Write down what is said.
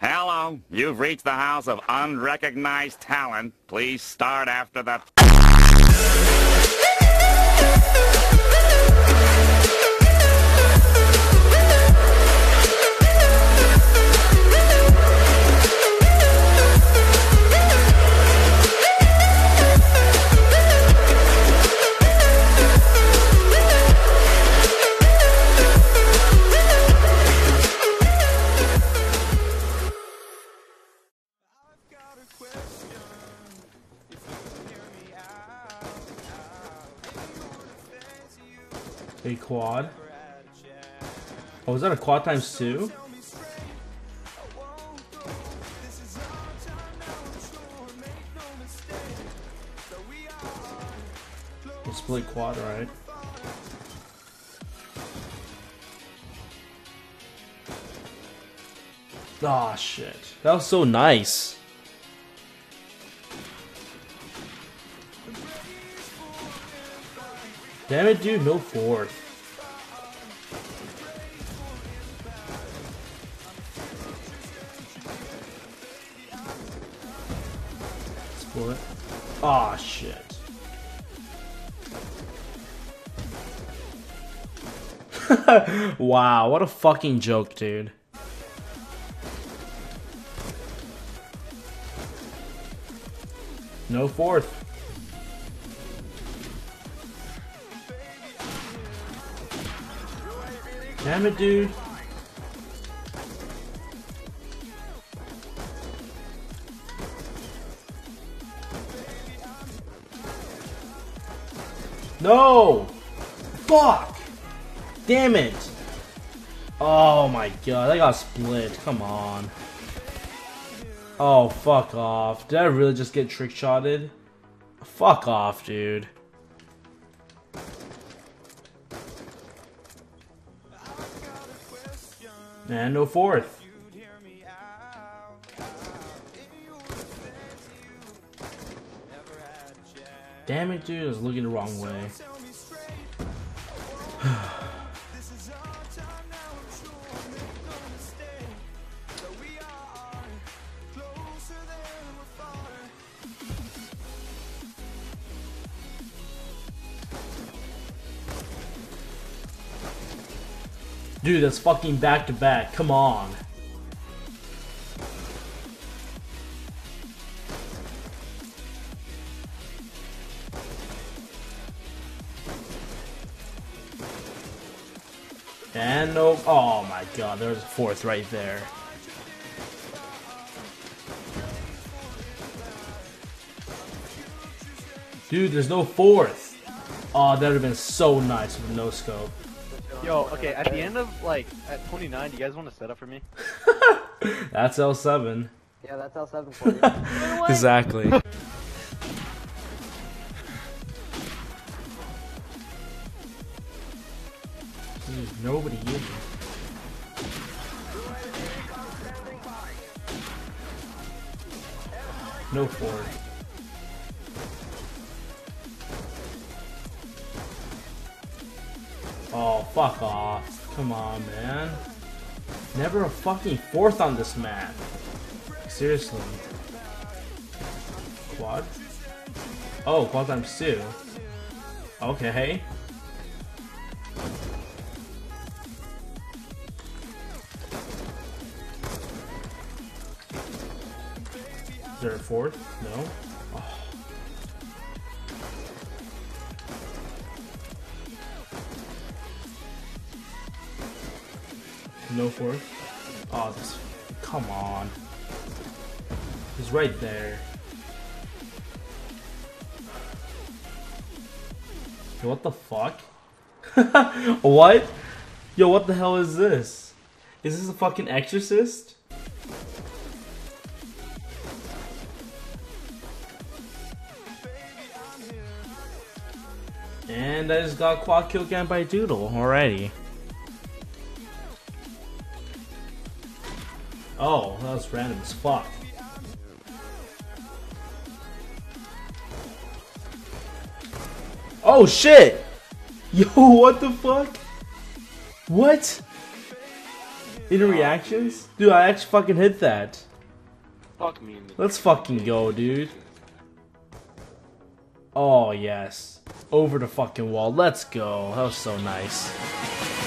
Hello, you've reached the house of unrecognized talent. Please start after the... A quad. Oh, is that a quad times 2? We'll split quad, right? Ah, shit. That was so nice. Damn it, dude, no fourth. Split. Aw, shit. Wow, what a fucking joke, dude. No fourth. Damn it, dude. No! Fuck! Damn it! Oh my god, I got split. Come on. Oh, fuck off. Did I really just get trick-shotted? Fuck off, dude. And no fourth. Damn it, dude, I was looking the wrong way. Dude, that's fucking back-to-back. Come on. And no... Oh my god, there's a fourth right there. Dude, there's no fourth. Oh, that would have been so nice with no scope. Yo, okay, at the end of, like, at 29, do you guys want to set up for me? That's L7. Yeah, that's L7 for you. Exactly. There's nobody here. No four. Oh, fuck off. Come on, man. Never a fucking fourth on this map. Seriously. Quad? Oh, quad times 2. Okay. Is there a fourth? No. Oh. No fourth. Oh, this, come on. He's right there. Yo, what the fuck? What? Yo, what the hell is this? Is this a fucking exorcist? And I just got quad kill again by Doodle already. Oh, that was random as fuck. Oh shit! Yo, what the fuck? What? In reactions? Dude, I actually fucking hit that. Fuck me. Let's fucking go, dude. Oh, yes. Over the fucking wall. Let's go. That was so nice.